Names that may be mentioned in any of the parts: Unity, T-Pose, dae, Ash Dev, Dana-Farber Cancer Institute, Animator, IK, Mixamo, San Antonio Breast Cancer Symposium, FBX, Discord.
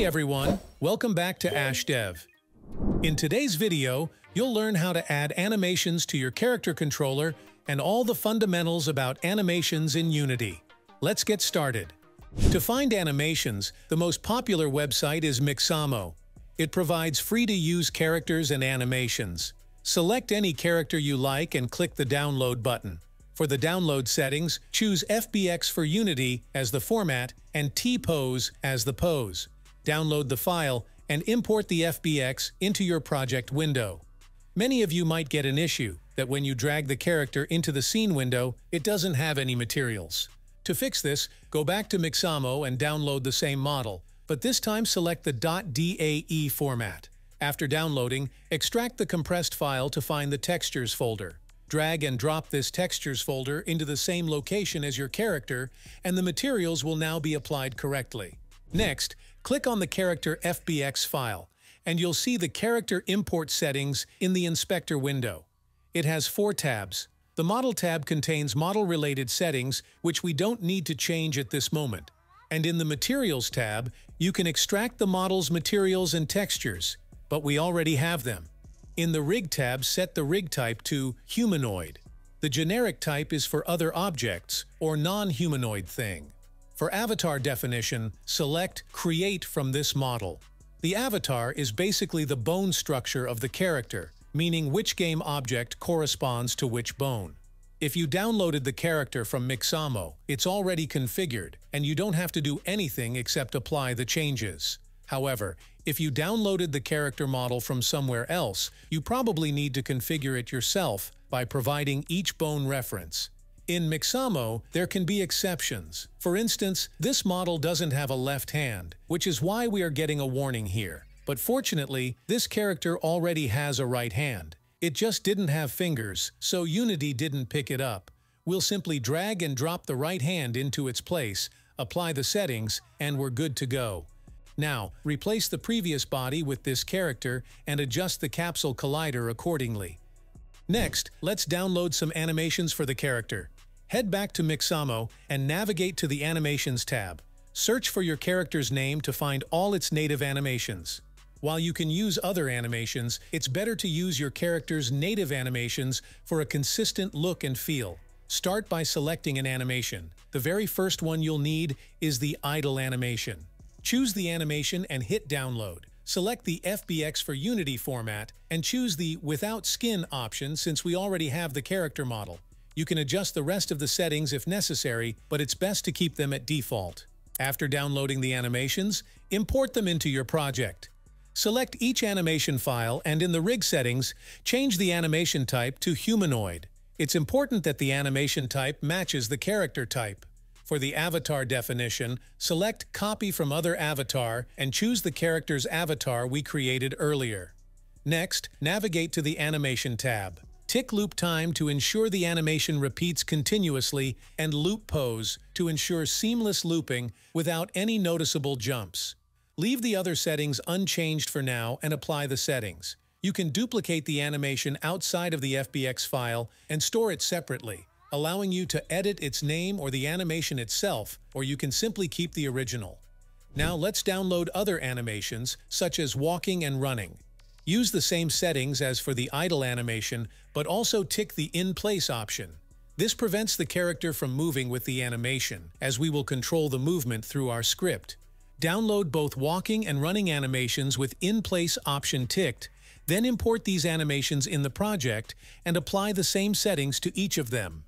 Hey everyone, welcome back to Ash Dev. In today's video, you'll learn how to add animations to your character controller and all the fundamentals about animations in Unity. Let's get started. To find animations, the most popular website is Mixamo. It provides free-to-use characters and animations. Select any character you like and click the download button. For the download settings, choose FBX for Unity as the format and T-Pose as the pose. Download the file and import the FBX into your project window. Many of you might get an issue that when you drag the character into the scene window, it doesn't have any materials. To fix this, go back to Mixamo and download the same model, but this time select the .dae format. After downloading, extract the compressed file to find the textures folder. Drag and drop this textures folder into the same location as your character, and the materials will now be applied correctly. Next, click on the character FBX file, and you'll see the character import settings in the inspector window. It has 4 tabs. The model tab contains model-related settings, which we don't need to change at this moment. And in the materials tab, you can extract the model's materials and textures, but we already have them. In the rig tab, set the rig type to humanoid. The generic type is for other objects or non-humanoid thing. For avatar definition, select Create from this model. The avatar is basically the bone structure of the character, meaning which game object corresponds to which bone. If you downloaded the character from Mixamo, it's already configured, and you don't have to do anything except apply the changes. However, if you downloaded the character model from somewhere else, you probably need to configure it yourself by providing each bone reference. In Mixamo, there can be exceptions. For instance, this model doesn't have a left hand, which is why we are getting a warning here. But fortunately, this character already has a right hand. It just didn't have fingers, so Unity didn't pick it up. We'll simply drag and drop the right hand into its place, apply the settings, and we're good to go. Now, replace the previous body with this character and adjust the capsule collider accordingly. Next, let's download some animations for the character. Head back to Mixamo and navigate to the Animations tab. Search for your character's name to find all its native animations. While you can use other animations, it's better to use your character's native animations for a consistent look and feel. Start by selecting an animation. The very first one you'll need is the idle animation. Choose the animation and hit download. Select the FBX for Unity format and choose the Without Skin option since we already have the character model. You can adjust the rest of the settings if necessary, but it's best to keep them at default. After downloading the animations, import them into your project. Select each animation file and in the rig settings, change the animation type to humanoid. It's important that the animation type matches the character type. For the avatar definition, select Copy from Other Avatar and choose the character's avatar we created earlier. Next, navigate to the Animation tab. Tick Loop Time to ensure the animation repeats continuously and Loop Pose to ensure seamless looping without any noticeable jumps. Leave the other settings unchanged for now and apply the settings. You can duplicate the animation outside of the FBX file and store it separately, allowing you to edit its name or the animation itself, or you can simply keep the original. Now let's download other animations, such as walking and running. Use the same settings as for the idle animation, but also tick the in-place option. This prevents the character from moving with the animation, as we will control the movement through our script. Download both walking and running animations with in-place option ticked, then import these animations in the project and apply the same settings to each of them.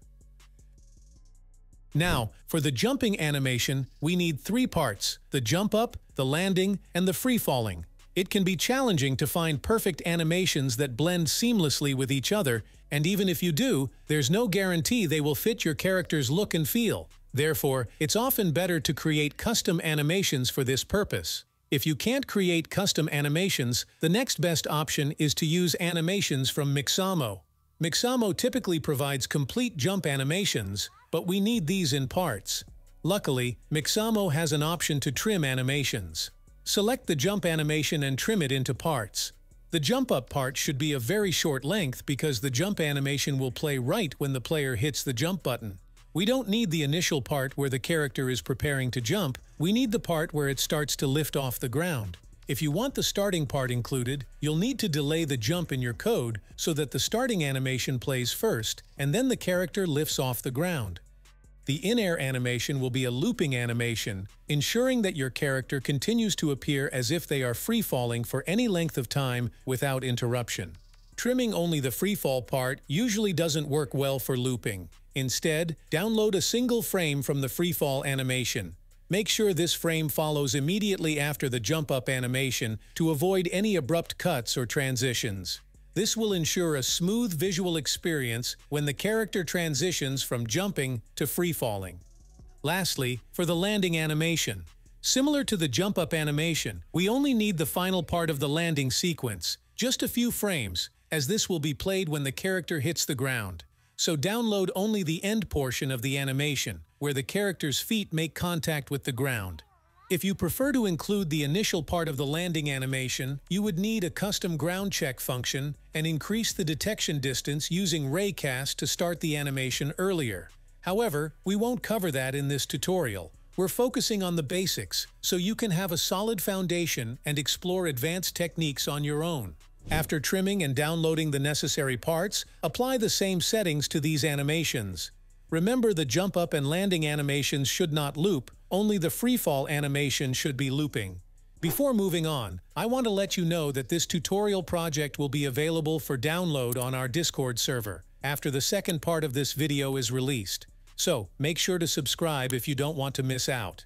Now, for the jumping animation, we need 3 parts: the jump up, the landing, and the free falling. It can be challenging to find perfect animations that blend seamlessly with each other, and even if you do, there's no guarantee they will fit your character's look and feel. Therefore, it's often better to create custom animations for this purpose. If you can't create custom animations, the next best option is to use animations from Mixamo. Mixamo typically provides complete jump animations, but we need these in parts. Luckily, Mixamo has an option to trim animations. Select the jump animation and trim it into parts. The jump up part should be of very short length because the jump animation will play right when the player hits the jump button. We don't need the initial part where the character is preparing to jump, we need the part where it starts to lift off the ground. If you want the starting part included, you'll need to delay the jump in your code so that the starting animation plays first, and then the character lifts off the ground. The in-air animation will be a looping animation, ensuring that your character continues to appear as if they are free-falling for any length of time without interruption. Trimming only the freefall part usually doesn't work well for looping. Instead, download a single frame from the freefall animation. Make sure this frame follows immediately after the jump-up animation to avoid any abrupt cuts or transitions. This will ensure a smooth visual experience when the character transitions from jumping to freefalling. Lastly, for the landing animation. Similar to the jump-up animation, we only need the final part of the landing sequence, just a few frames, as this will be played when the character hits the ground. So download only the end portion of the animation, where the character's feet make contact with the ground. If you prefer to include the initial part of the landing animation, you would need a custom ground check function and increase the detection distance using raycast to start the animation earlier. However, we won't cover that in this tutorial. We're focusing on the basics, so you can have a solid foundation and explore advanced techniques on your own. After trimming and downloading the necessary parts, apply the same settings to these animations. Remember, the jump-up and landing animations should not loop, only the freefall animation should be looping. Before moving on, I want to let you know that this tutorial project will be available for download on our Discord server after the second part of this video is released. So, make sure to subscribe if you don't want to miss out.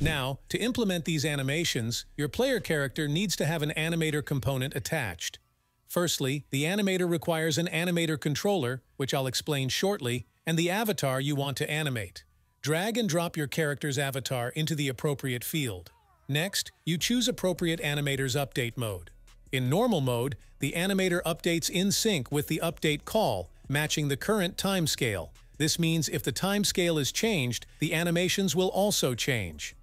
Now, to implement these animations, your player character needs to have an animator component attached. Firstly, the animator requires an animator controller, which I'll explain shortly, and the avatar you want to animate. Drag and drop your character's avatar into the appropriate field. Next, you choose appropriate animator's update mode. In normal mode, the animator updates in sync with the update call, matching the current timescale. This means if the timescale is changed, the animations will also change.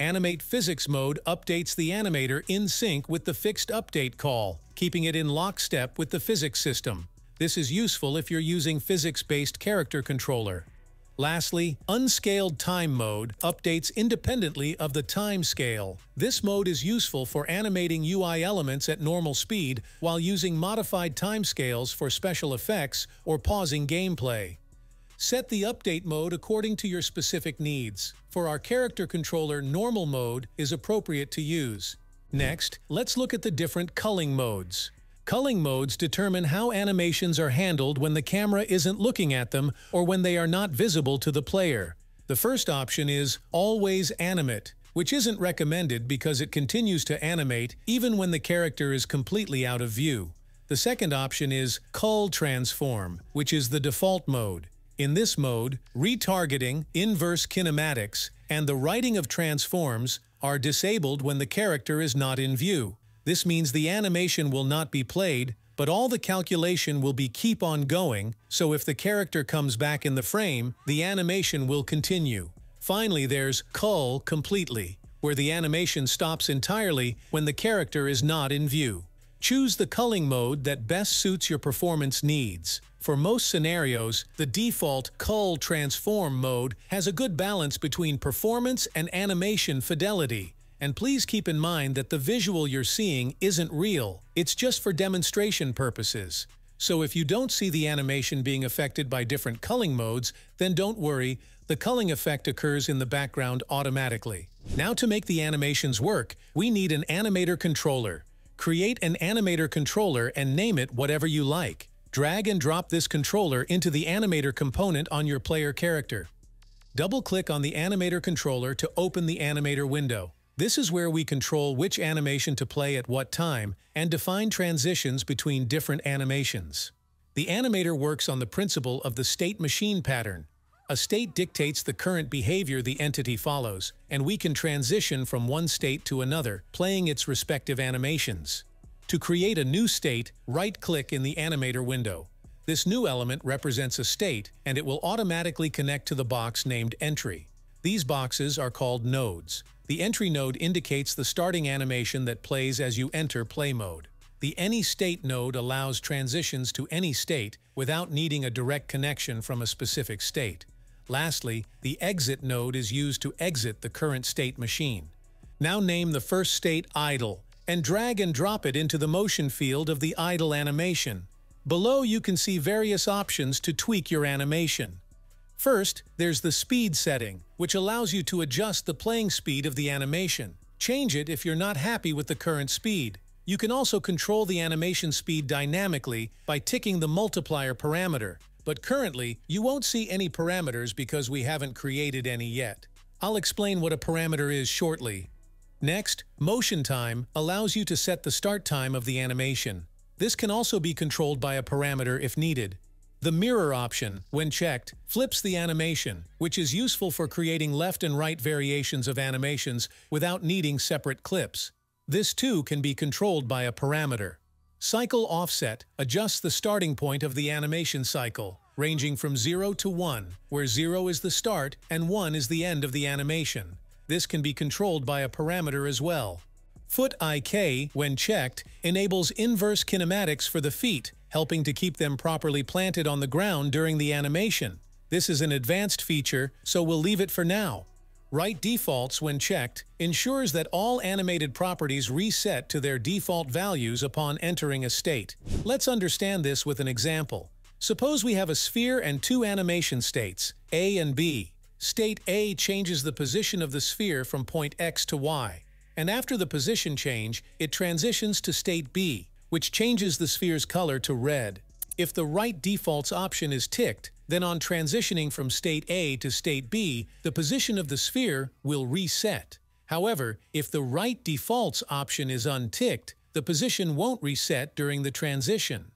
Animate Physics mode updates the animator in sync with the fixed update call, keeping it in lockstep with the physics system. This is useful if you're using physics-based character controller. Lastly, Unscaled Time mode updates independently of the time scale. This mode is useful for animating UI elements at normal speed while using modified timescales for special effects or pausing gameplay. Set the update mode according to your specific needs. For our character controller, normal mode is appropriate to use. Next, let's look at the different culling modes. Culling modes determine how animations are handled when the camera isn't looking at them or when they are not visible to the player. The first option is Always Animate, which isn't recommended because it continues to animate even when the character is completely out of view. The second option is Cull Transform, which is the default mode. In this mode, retargeting, inverse kinematics, and the writing of transforms are disabled when the character is not in view. This means the animation will not be played, but all the calculation will be keep on going, so if the character comes back in the frame, the animation will continue. Finally, there's Cull Completely, where the animation stops entirely when the character is not in view. Choose the culling mode that best suits your performance needs. For most scenarios, the default Cull Transform mode has a good balance between performance and animation fidelity. And please keep in mind that the visual you're seeing isn't real, it's just for demonstration purposes. So if you don't see the animation being affected by different culling modes, then don't worry, the culling effect occurs in the background automatically. Now, to make the animations work, we need an animator controller. Create an animator controller and name it whatever you like. Drag and drop this controller into the animator component on your player character. Double-click on the animator controller to open the animator window. This is where we control which animation to play at what time and define transitions between different animations. The animator works on the principle of the state machine pattern. A state dictates the current behavior the entity follows, and we can transition from one state to another, playing its respective animations. To create a new state, right-click in the animator window. This new element represents a state, and it will automatically connect to the box named Entry. These boxes are called nodes. The Entry node indicates the starting animation that plays as you enter play mode. The Any State node allows transitions to any state without needing a direct connection from a specific state. Lastly, the exit node is used to exit the current state machine. Now name the first state idle and drag and drop it into the motion field of the idle animation. Below you can see various options to tweak your animation. First, there's the speed setting, which allows you to adjust the playing speed of the animation. Change it if you're not happy with the current speed. You can also control the animation speed dynamically by ticking the multiplier parameter, but currently you won't see any parameters because we haven't created any yet. I'll explain what a parameter is shortly. Next, motion time allows you to set the start time of the animation. This can also be controlled by a parameter if needed. The mirror option, when checked, flips the animation, which is useful for creating left and right variations of animations without needing separate clips. This too can be controlled by a parameter. Cycle offset adjusts the starting point of the animation cycle, ranging from 0 to 1, where 0 is the start and 1 is the end of the animation. This can be controlled by a parameter as well. Foot IK, when checked, enables inverse kinematics for the feet, helping to keep them properly planted on the ground during the animation. This is an advanced feature, so we'll leave it for now. Right defaults, when checked, ensures that all animated properties reset to their default values upon entering a state. Let's understand this with an example. Suppose we have a sphere and two animation states, A and B. State A changes the position of the sphere from point X to Y, and after the position change, it transitions to state B, which changes the sphere's color to red. If the right defaults option is ticked, then on transitioning from state A to state B, the position of the sphere will reset. However, if the right defaults option is unticked, the position won't reset during the transition.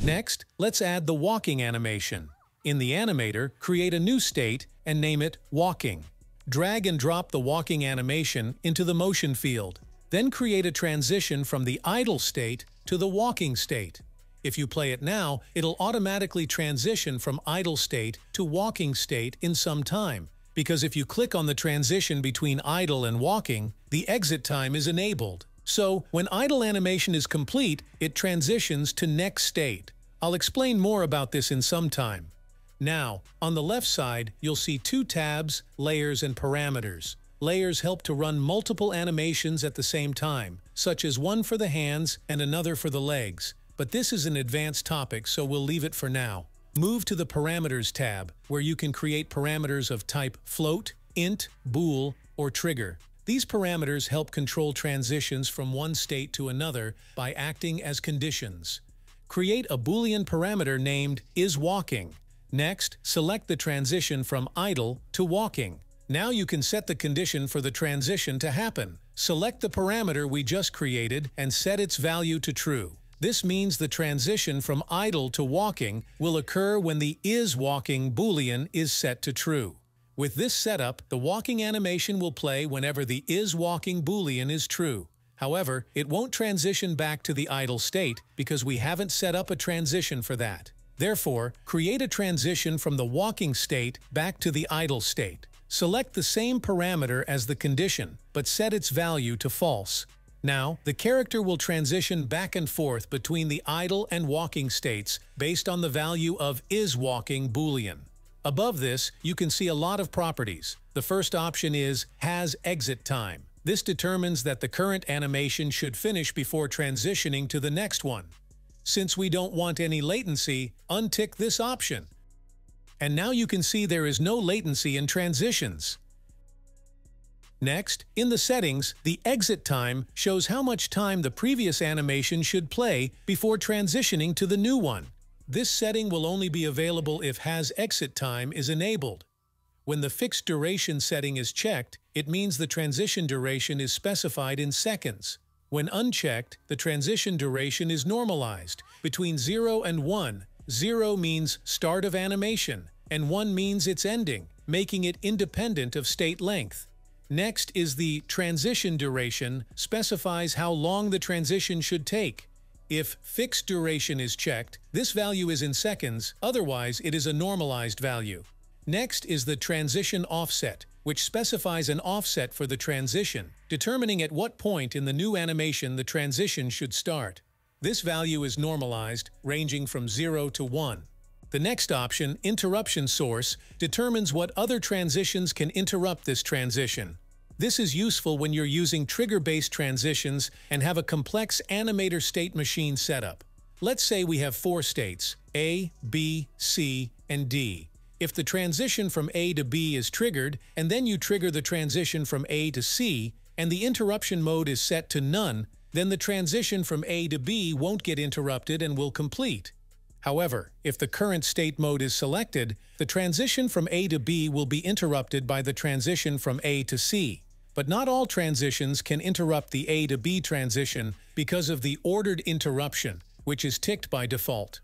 Next, let's add the walking animation. In the animator, create a new state and name it walking. Drag and drop the walking animation into the motion field. Then create a transition from the idle state to the walking state. If you play it now, it'll automatically transition from idle state to walking state in some time, because if you click on the transition between idle and walking, the exit time is enabled. So, when idle animation is complete, it transitions to next state. I'll explain more about this in some time. Now, on the left side, you'll see two tabs, layers and parameters. Layers help to run multiple animations at the same time, such as one for the hands and another for the legs. But this is an advanced topic, so we'll leave it for now. Move to the Parameters tab, where you can create parameters of type float, int, bool, or trigger. These parameters help control transitions from one state to another by acting as conditions. Create a Boolean parameter named isWalking. Next, select the transition from idle to walking. Now you can set the condition for the transition to happen. Select the parameter we just created and set its value to true. This means the transition from idle to walking will occur when the isWalking Boolean is set to true. With this setup, the walking animation will play whenever the isWalking Boolean is true. However, it won't transition back to the idle state because we haven't set up a transition for that. Therefore, create a transition from the walking state back to the idle state. Select the same parameter as the condition, but set its value to false. Now, the character will transition back and forth between the idle and walking states based on the value of isWalking Boolean. Above this, you can see a lot of properties. The first option is has exit time. This determines that the current animation should finish before transitioning to the next one. Since we don't want any latency, untick this option. And now you can see there is no latency in transitions. Next, in the settings, the exit time shows how much time the previous animation should play before transitioning to the new one. This setting will only be available if has exit time is enabled. When the fixed duration setting is checked, it means the transition duration is specified in seconds. When unchecked, the transition duration is normalized between 0 and 1. 0 means start of animation, and 1 means its ending, making it independent of state length. Next is the transition duration specifies how long the transition should take. If fixed duration is checked, this value is in seconds, otherwise it is a normalized value. Next is the transition offset, which specifies an offset for the transition, determining at what point in the new animation the transition should start. This value is normalized, ranging from 0 to 1. The next option, interruption source, determines what other transitions can interrupt this transition. This is useful when you're using trigger-based transitions and have a complex animator state machine setup. Let's say we have four states, A, B, C, and D. If the transition from A to B is triggered, and then you trigger the transition from A to C, and the interruption mode is set to none, then the transition from A to B won't get interrupted and will complete. However, if the current state mode is selected, the transition from A to B will be interrupted by the transition from A to C. But not all transitions can interrupt the A to B transition because of the ordered interruption, which is ticked by default.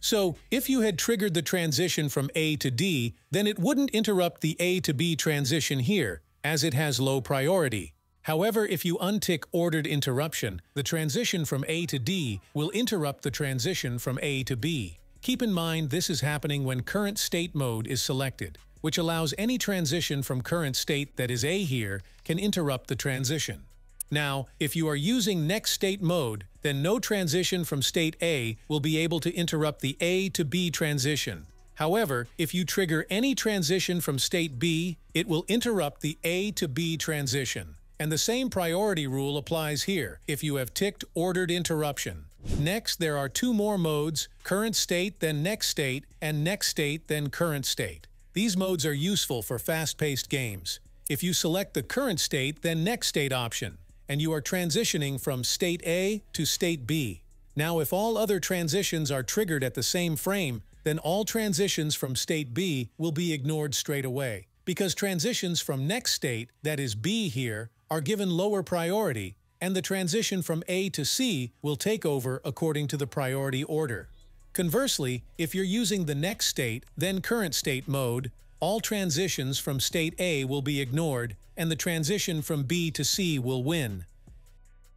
So, if you had triggered the transition from A to D, then it wouldn't interrupt the A to B transition here, as it has low priority. However, if you untick ordered interruption, the transition from A to D will interrupt the transition from A to B. Keep in mind this is happening when current state mode is selected, which allows any transition from current state that is A here can interrupt the transition. Now, if you are using next state mode, then no transition from state A will be able to interrupt the A to B transition. However, if you trigger any transition from state B, it will interrupt the A to B transition. And the same priority rule applies here, if you have ticked ordered interruption. Next, there are two more modes, current state then next state, and next state then current state. These modes are useful for fast-paced games. If you select the current state then next state option, and you are transitioning from state A to state B. Now, if all other transitions are triggered at the same frame, then all transitions from state B will be ignored straight away, because transitions from next state, that is B here, are given lower priority, and the transition from A to C will take over according to the priority order. Conversely, if you're using the next state, then current state mode, all transitions from state A will be ignored, and the transition from B to C will win.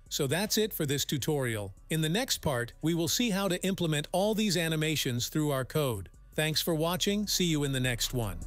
So that's it for this tutorial. In the next part, we will see how to implement all these animations through our code. Thanks for watching, see you in the next one.